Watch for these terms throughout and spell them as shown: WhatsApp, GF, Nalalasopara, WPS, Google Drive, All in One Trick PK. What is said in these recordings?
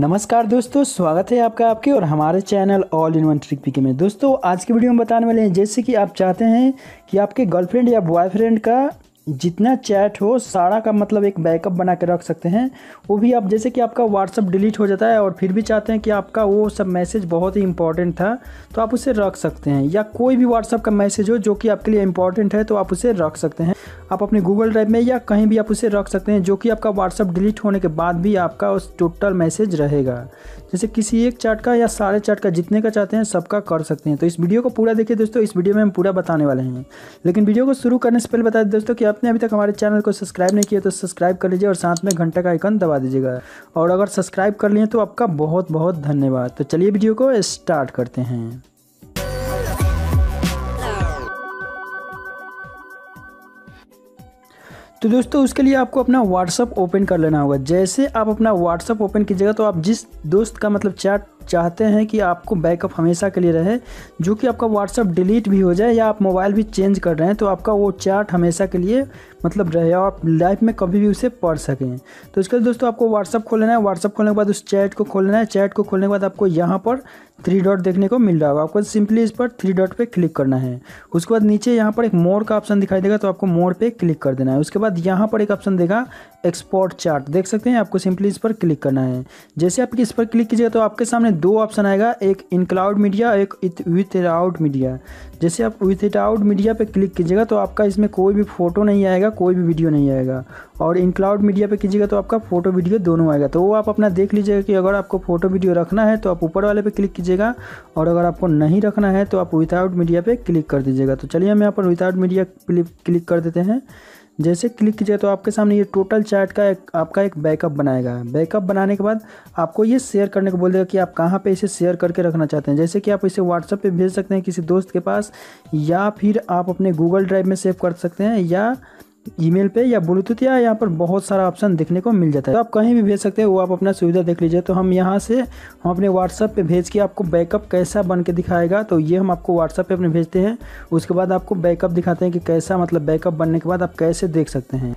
नमस्कार दोस्तों, स्वागत है आपका आपके और हमारे channel all in one trick PK में। दोस्तों आज की वीडियो में बताने वाले हैं जैसे कि आप चाहते हैं कि आपके गर्लफ्रेंड या बॉयफ्रेंड का जितना चैट हो सारा का मतलब एक बैकअप बना के रख सकते हैं। वो भी आप जैसे कि आपका व्हाट्सअप डिलीट हो जाता है और फिर भी चाहते हैं कि आपका वो सब मैसेज बहुत ही इंपॉर्टेंट था तो आप उसे रख सकते हैं, या कोई भी व्हाट्सअप का मैसेज हो जो कि आपके लिए इंपॉर्टेंट है तो आप उसे रख सकते हैं। आप अपने गूगल ड्राइव में या कहीं भी आप उसे रख सकते हैं, जो कि आपका व्हाट्सअप डिलीट होने के बाद भी आपका उस टोटल मैसेज रहेगा। जैसे किसी एक चैट का या सारे चैट का, जितने का चाहते हैं सबका कर सकते हैं। तो इस वीडियो को पूरा देखिए दोस्तों, इस वीडियो में हम पूरा बताने वाले हैं। लेकिन वीडियो को शुरू करने से पहले बता दें दोस्तों कि आपने अभी तक हमारे चैनल को सब्सक्राइब नहीं किया तो सब्सक्राइब कर लीजिए और साथ में घंटा का आइकन दबा दीजिएगा, और अगर सब्सक्राइब कर लिए तो आपका बहुत बहुत धन्यवाद। तो चलिए वीडियो को स्टार्ट करते हैं। तो दोस्तों उसके लिए आपको अपना WhatsApp ओपन कर लेना होगा। जैसे आप अपना WhatsApp ओपन कीजिएगा तो आप जिस दोस्त का मतलब चैट चाहते हैं कि आपको बैकअप हमेशा के लिए रहे, जो कि आपका WhatsApp डिलीट भी हो जाए या आप मोबाइल भी चेंज कर रहे हैं तो आपका वो चैट हमेशा के लिए मतलब रहे और आप लाइफ में कभी भी उसे पढ़ सकें। तो इसके लिए दोस्तों आपको WhatsApp खोल लेना है। WhatsApp खोलने के बाद उस चैट को खोल लेना है। चैट को खोलने के बाद आपको यहाँ पर थ्री डॉट देखने को मिल रहा होगा, आपको सिंपली इस पर थ्री डॉट पर क्लिक करना है। उसके बाद नीचे यहाँ पर एक मोर का ऑप्शन दिखाई देगा तो आपको मोर पर क्लिक कर देना है। उसके बाद यहाँ पर एक ऑप्शन देगा एक्सपोर्ट चार्ट, देख सकते हैं, आपको सिंपली इस पर क्लिक करना है। जैसे आप इस पर क्लिक कीजिएगा तो आपके सामने दो ऑप्शन आएगा, एक इन क्लाउड मीडिया, एक विदाउट मीडिया। जैसे आप विदाउट मीडिया पे क्लिक कीजिएगा तो आपका इसमें कोई भी फोटो नहीं आएगा, कोई भी वीडियो नहीं आएगा, और इन क्लाउड मीडिया पे कीजिएगा तो आपका फोटो वीडियो दोनों आएगा। तो वो आप अपना देख लीजिएगा कि अगर आपको फोटो वीडियो रखना है तो आप ऊपर वाले पे क्लिक कीजिएगा, और अगर आपको नहीं रखना है तो आप विदाउट मीडिया पे क्लिक कर दीजिएगा। तो चलिए हम यहाँ पर विदाउट मीडिया क्लिक कर देते हैं। जैसे क्लिक कीजिए तो आपके सामने ये टोटल चैट का आपका एक बैकअप बनाएगा। बैकअप बनाने के बाद आपको ये शेयर करने को बोल देगा कि आप कहाँ पे इसे शेयर करके रखना चाहते हैं। जैसे कि आप इसे व्हाट्सएप पे भेज सकते हैं किसी दोस्त के पास, या फिर आप अपने गूगल ड्राइव में सेव कर सकते हैं, या ईमेल पे, या ब्लूटूथ, या यहाँ पर बहुत सारा ऑप्शन देखने को मिल जाता है। तो आप कहीं भी भेज सकते हैं, वो आप अपना सुविधा देख लीजिए। तो हम यहाँ से हम अपने WhatsApp पे भेज के आपको बैकअप कैसा बन के दिखाएगा, तो ये हम आपको WhatsApp पे अपने भेजते हैं। उसके बाद आपको बैकअप दिखाते हैं कि कैसा मतलब बैकअप बनने के बाद आप कैसे देख सकते हैं।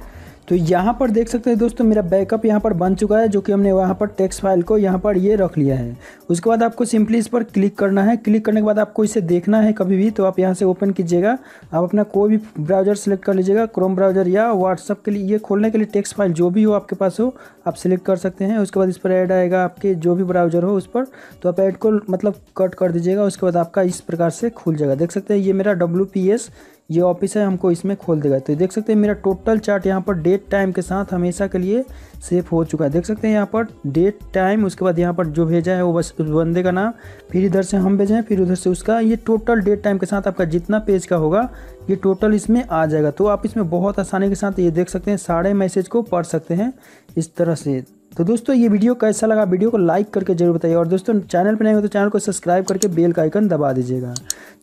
तो यहाँ पर देख सकते हैं दोस्तों मेरा बैकअप यहाँ पर बन चुका है, जो कि हमने वहाँ पर टेक्स्ट फाइल को यहाँ पर ये रख लिया है। उसके बाद आपको सिंपली इस पर क्लिक करना है। क्लिक करने के बाद आपको इसे देखना है कभी भी, तो आप यहाँ से ओपन कीजिएगा। आप अपना कोई भी ब्राउज़र सेलेक्ट कर लीजिएगा, क्रोम ब्राउज़र या व्हाट्सअप के लिए ये खोलने के लिए टेक्स्ट फाइल जो भी हो आपके पास हो आप सेलेक्ट कर सकते हैं। उसके बाद इस पर ऐड आएगा आपके जो भी ब्राउज़र हो उस पर, तो आप ऐड को मतलब कट कर दीजिएगा। उसके बाद आपका इस प्रकार से खुल जाएगा, देख सकते हैं ये मेरा WPS ये ऑफिस है, हमको इसमें खोल देगा। तो देख सकते हैं मेरा टोटल चार्ट यहाँ पर डेट टाइम के साथ हमेशा के लिए सेव हो चुका है। देख सकते हैं यहाँ पर डेट टाइम, उसके बाद यहाँ पर जो भेजा है वो बस उस बंदे का नाम, फिर इधर से हम भेजें, फिर उधर से उसका, ये टोटल डेट टाइम के साथ आपका जितना पेज का होगा ये टोटल इसमें आ जाएगा। तो आप इसमें बहुत आसानी के साथ ये देख सकते हैं, सारे मैसेज को पढ़ सकते हैं इस तरह से। तो दोस्तों ये वीडियो कैसा लगा, वीडियो को लाइक करके जरूर बताइए, और दोस्तों चैनल पर नए हो तो चैनल को सब्सक्राइब करके बेल का आइकन दबा दीजिएगा।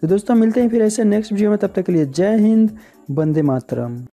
तो दोस्तों मिलते हैं फिर ऐसे नेक्स्ट वीडियो में, तब तक के लिए जय हिंद, वंदे मातरम।